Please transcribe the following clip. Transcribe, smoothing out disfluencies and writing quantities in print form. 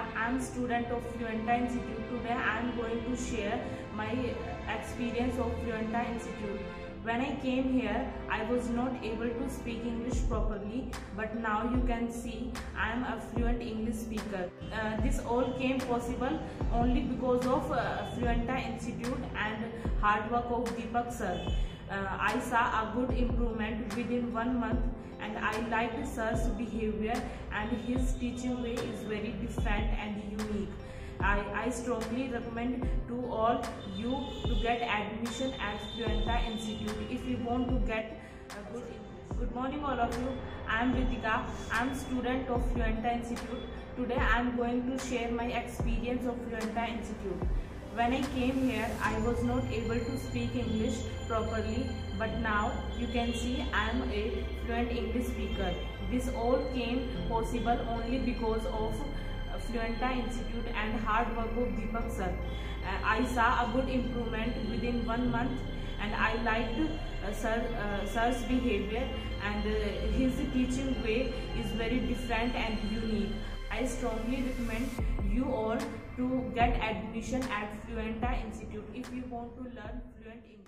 Dharra. I am student of Fluenta Institute. Today I am going to share my experience of Fluenta Institute. When I came here, I was not able to speak English properly, but now you can see I am a fluent English speaker. This all came possible only because of Fluenta Institute and hard work of Deepak sir. I saw a good improvement within 1 month, and I liked sir's behavior, and his teaching way is very different and unique. I strongly recommend to all you to get admission at Fluenta Institute if you want to get a good English. Good morning all of you. I am Ritika. I am student of Fluenta Institute. Today I am going to share my experience of Fluenta Institute. When I came here, I was not able to speak English properly, but now you can see I am a fluent English speaker. This all came possible only because of Fluenta Institute and hard work of Deepak sir. I saw a good improvement within 1 month, and I liked sir's behavior, and his teaching way is very different and unique. I strongly recommend you all to get admission at Fluenta Institute if you want to learn fluent English.